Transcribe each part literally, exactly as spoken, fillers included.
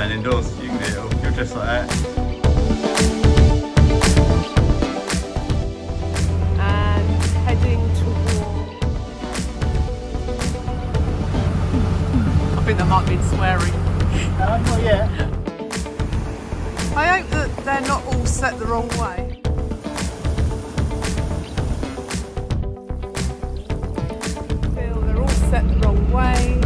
staying indoors. You can do it all. You're just like that. I'm heading towards... I think there might be swearing. No, not yet. I hope that they're not all set the wrong way. Set the wrong way.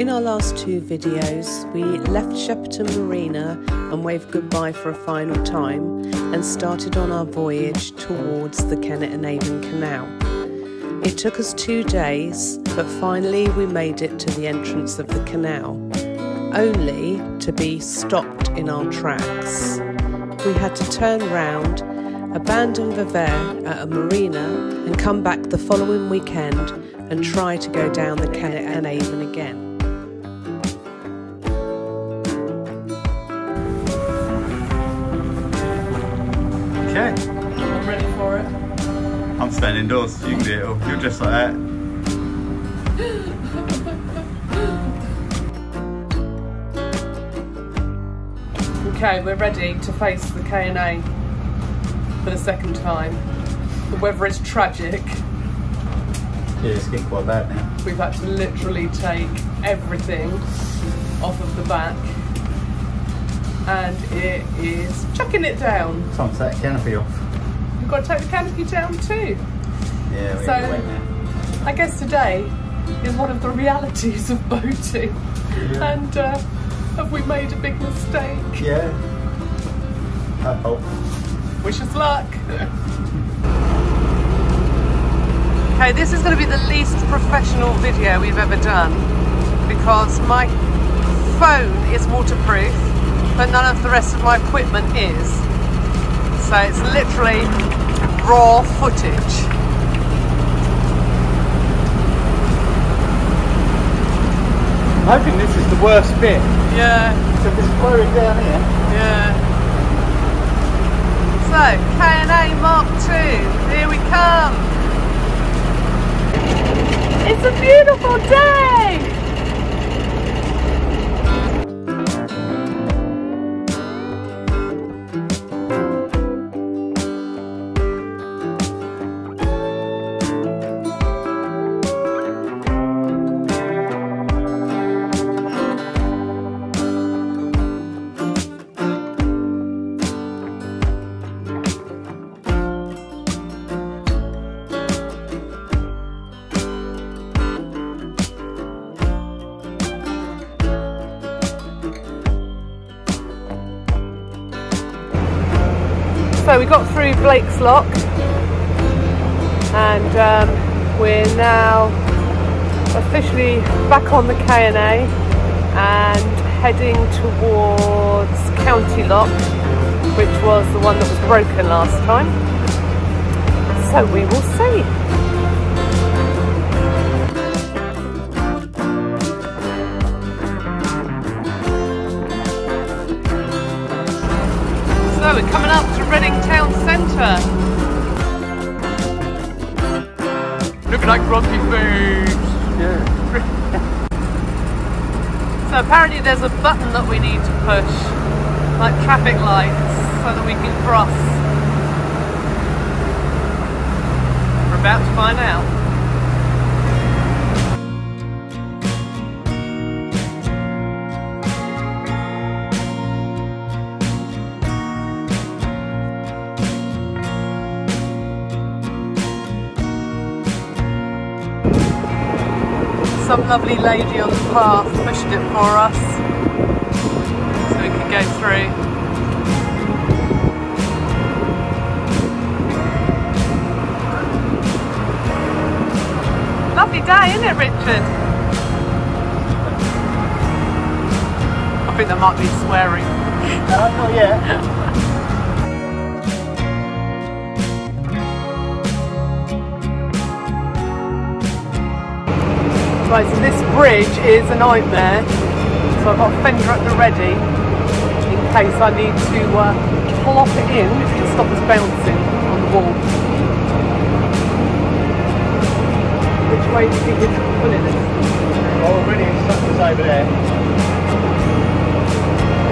In our last two videos, we left Shepperton Marina and waved goodbye for a final time and started on our voyage towards the Kennet and Avon Canal. It took us two days, but finally we made it to the entrance of the canal, only to be stopped in our tracks. We had to turn round, abandon Vivera at a marina and come back the following weekend and try to go down the Kennet and Avon again. Okay. I'm ready for it. I'm staying indoors, you can do it all. You're just like that. Okay, we're ready to face the K and A for the second time. The weather is tragic. Yeah, it's getting quite bad now. We've had to literally take everything off of the back and it is chucking it down. Time to take the canopy off. We've got to take the canopy down too. Yeah, we're so, wait now. I guess today is one of the realities of boating. Yeah. And. Uh, Have we made a big mistake? Yeah. Uh oh. Wish us luck. Okay, this is going to be the least professional video we've ever done because my phone is waterproof, but none of the rest of my equipment is. So it's literally raw footage. I'm hoping this is the worst bit. Yeah. So it's flowing down here. Yeah. So, K and A Mark two, here we come. It's a beautiful day. So we got through Blake's Lock and um, we're now officially back on the K and A and heading towards County Lock, which was the one that was broken last time. So we will see. So we're coming up to Reading Town Centre. Looking like grumpy boobs. Yeah. So apparently there's a button that we need to push, like traffic lights, so that we can cross. We're about to find out. Some lovely lady on the path pushed it for us so we could go through. Lovely day, isn't it, Richard? I think there might be swearing. No, not yet. Right, so this bridge is a nightmare, so I've got a fender at the ready in case I need to uh, plop it in to stop us bouncing on the wall. Which way do you think it's pulling it? Well, we're really stuck over there.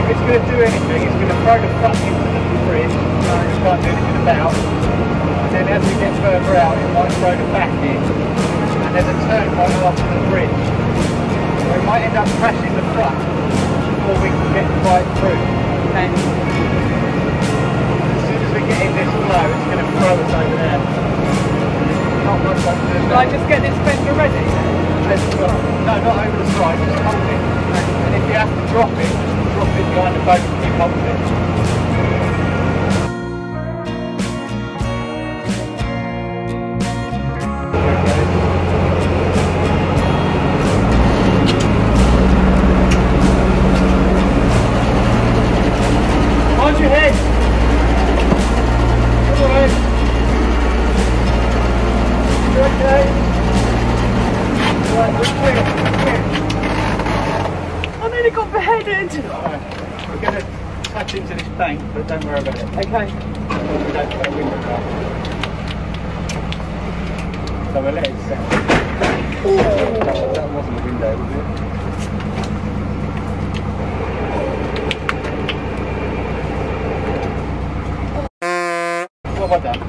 If it's going to do anything, it's going to throw the front into the bridge, so we can't do anything about. And then as we get further out, it might throw the back in. And there's a turn right off to the bridge. So we might end up crashing the front before we can get right through. Okay. As soon as we get in this flow, it's going to throw us over there. Shall I just get this fender ready? Let's go. No, not over the side, just hold it. And if you have to drop it, just drop it behind the boat and keep holding it. Don't worry about it. Okay. We don't put a window down. So we'll let it set. That, that wasn't a window, was it? What have I done?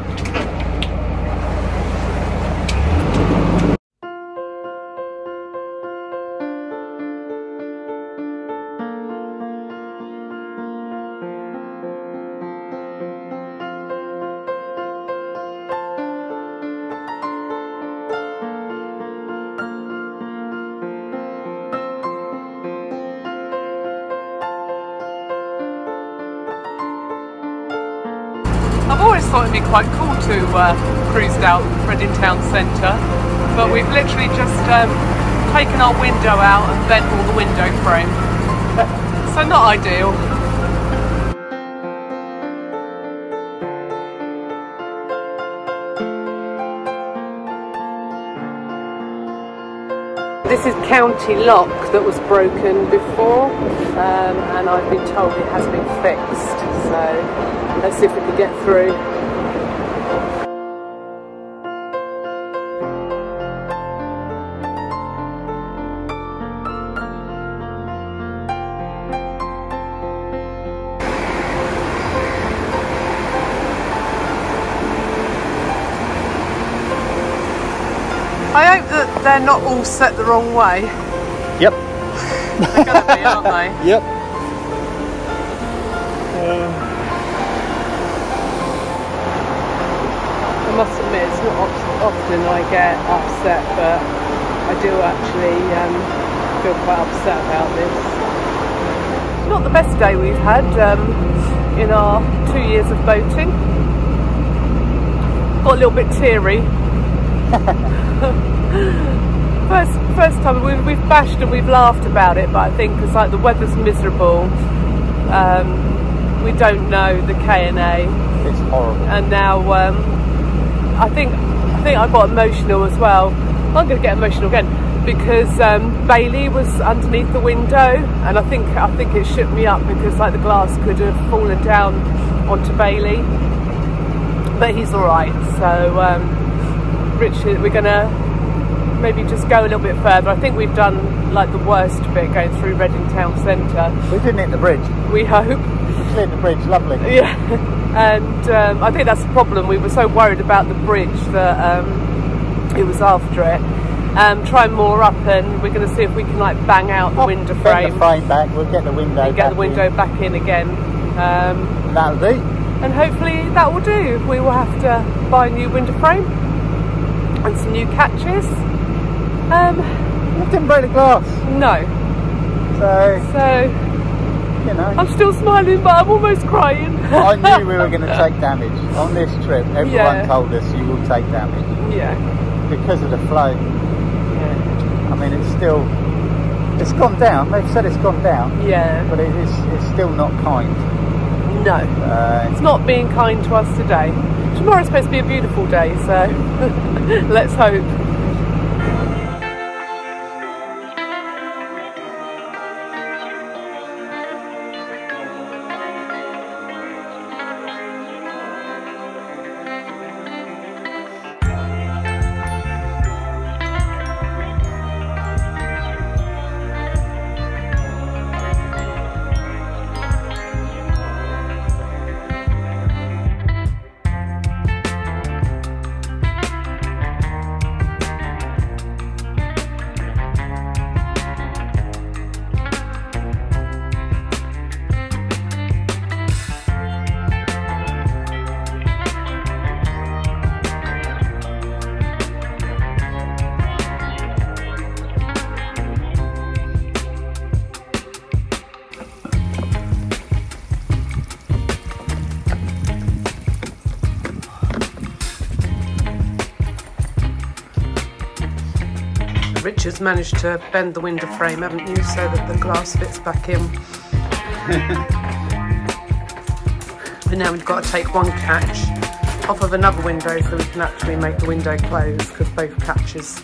I've always thought it'd be quite cool to uh, cruise down Reading Town Centre, but we've literally just um, taken our window out and bent all the window frame, so not ideal. This is County Lock that was broken before, um, and I've been told it has been fixed, so let's see if we can get through. I hope that they're not all set the wrong way. Yep. They're going to be, aren't they? Yep. Um. I must admit, it's not often I get upset, but I do actually um, feel quite upset about this. Not the best day we've had um, in our two years of boating. Got a little bit teary. first, first time we, we've bashed and we've laughed about it, but I think it's like the weather's miserable. Um, we don't know the K and A. It's horrible. And now um, I think I think I got emotional as well. I'm going to get emotional again because um, Bailey was underneath the window, and I think I think it shook me up because like the glass could have fallen down onto Bailey, but he's all right. So. Um, Richard, we're gonna maybe just go a little bit further. I think we've done like the worst bit going through Reading Town Centre. We didn't hit the bridge. We hope. We cleared the bridge, lovely. Yeah, and um, I think that's the problem. We were so worried about the bridge that um, it was after it. Um, try more up, and we're gonna see if we can like bang out the oh, window frame. The frame back. We'll get the window. And get the window in. back in again. Um, That'll do. And hopefully that will do. We will have to buy a new window frame. And some new catches. Um, I didn't break the glass. No. So, so you know. I'm still smiling, but I'm almost crying. I knew we were going to take damage on this trip. Everyone yeah. told us you will take damage. Yeah. Because of the flow. Yeah. I mean, it's still, it's gone down. They've said it's gone down. Yeah. But it is, it's still not kind. No. Uh, it's not being kind to us today. Tomorrow's supposed to be a beautiful day, so let's hope. Richard's managed to bend the window frame, haven't you, so that the glass fits back in. And now we've got to take one catch off of another window so we can actually make the window close, because both catches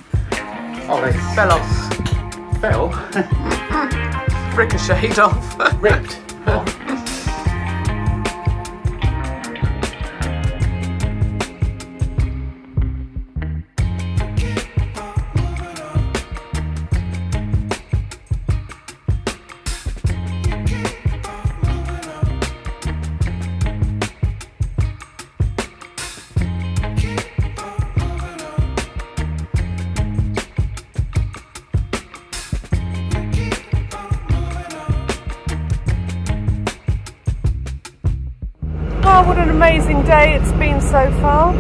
oh, they fell off. Fell? Ricocheted off. Ripped off. Amazing day it's been so far.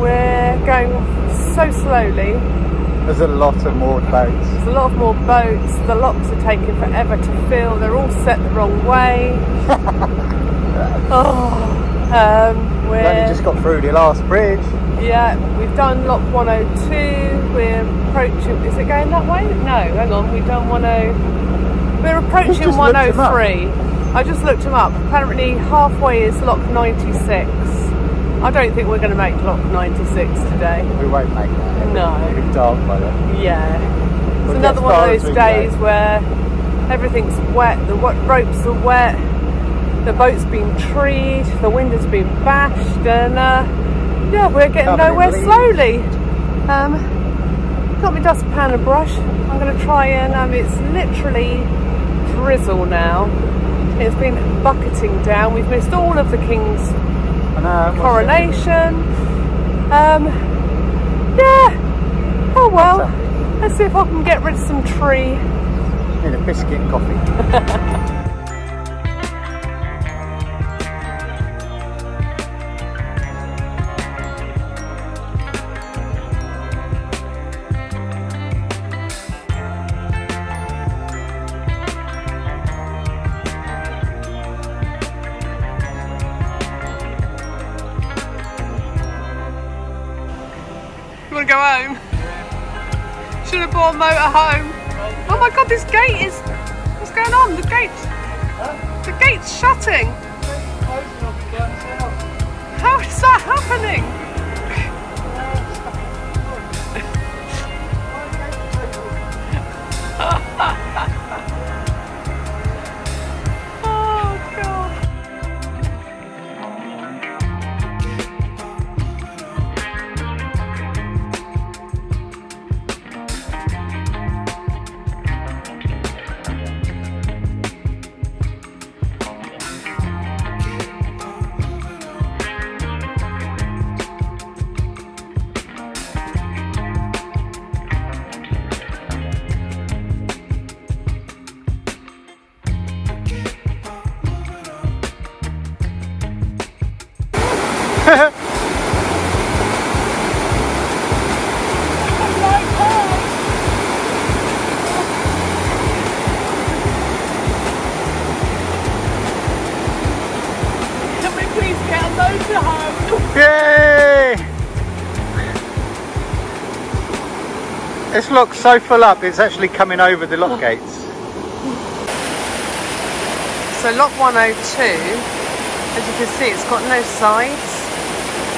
We're going so slowly. There's a lot of more boats. There's a lot of more boats. The locks are taking forever to fill. They're all set the wrong way. oh, um, we've only just got through the last bridge. Yeah, we've done lock one oh two. We're approaching. Is it going that way? No, hang on. We've done ten. We're approaching one oh three. I just looked them up. Apparently halfway is lock ninety-six. I don't think we're going to make lock ninety-six today. We won't make that. No. It'll be dark by then. Yeah. It's we'll another one of those days go. where everything's wet, the ropes are wet, the boat's been treed, the wind has been bashed, and uh, yeah, we're getting Covered nowhere slowly. Um, got my dustpan and brush. I'm going to try and, um, it's literally drizzle now. It's been bucketing down. We've missed all of the King's I know, coronation. Um, yeah. Oh well. Let's see if I can get rid of some tree. Need a biscuit and coffee. Go home. Should have bought a motor home. Oh my god, this gate is. What's going on? The gate's. Huh? The gate's shutting. How is that happening? This lock's so full up, it's actually coming over the lock gates. So lock one oh two, as you can see, it's got no sides.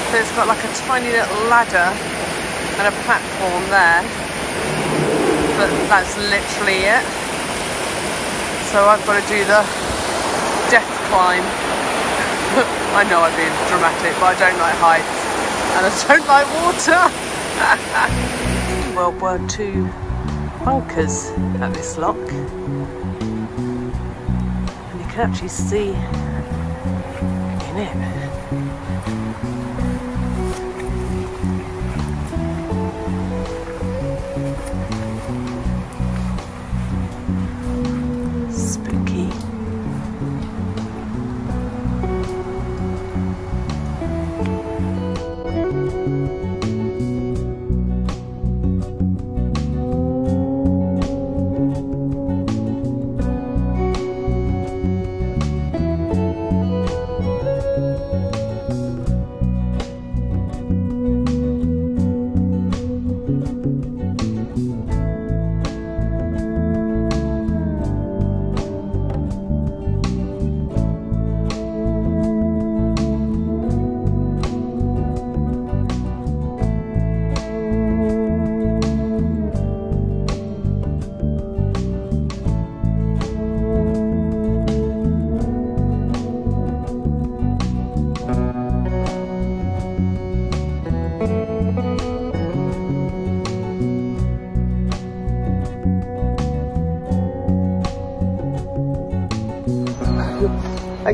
So it's got like a tiny little ladder and a platform there. But that's literally it. So I've got to do the death climb. I know I'm being dramatic, but I don't like heights. And I don't like water. World War Two bunkers at this lock, and you can actually see in it. Spooky.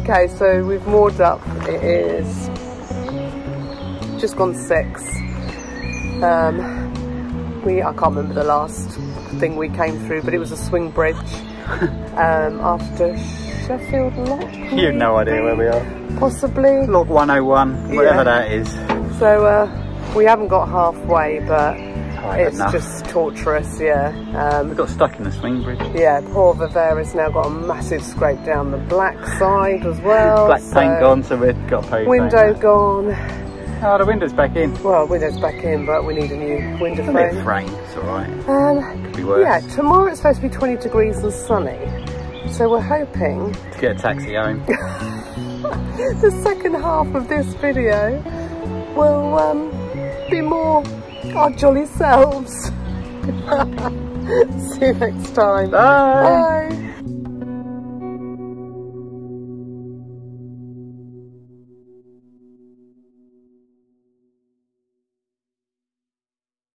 Okay, so we've moored up. It is just gone six. Um, we I can't remember the last thing we came through, but it was a swing bridge um, after Sheffield Lock. You've no idea where we are. Possibly. Lock one oh one, whatever yeah. that is. So uh, we haven't got halfway, but oh, it's enough. Just torturous, yeah. Um, we got stuck in the swing bridge. Yeah, poor Vivera's now got a massive scrape down the black side as well. Black so paint gone, so we've got paint. Window paint gone. Oh, the window's back in. Well, window's back in, but we need a new window frame. A new frame, it's alright. Um, Could be worse. Yeah, tomorrow it's supposed to be twenty degrees and sunny. So we're hoping... to get a taxi home. The second half of this video will um, be more our jolly selves. See you next time. Bye. Bye.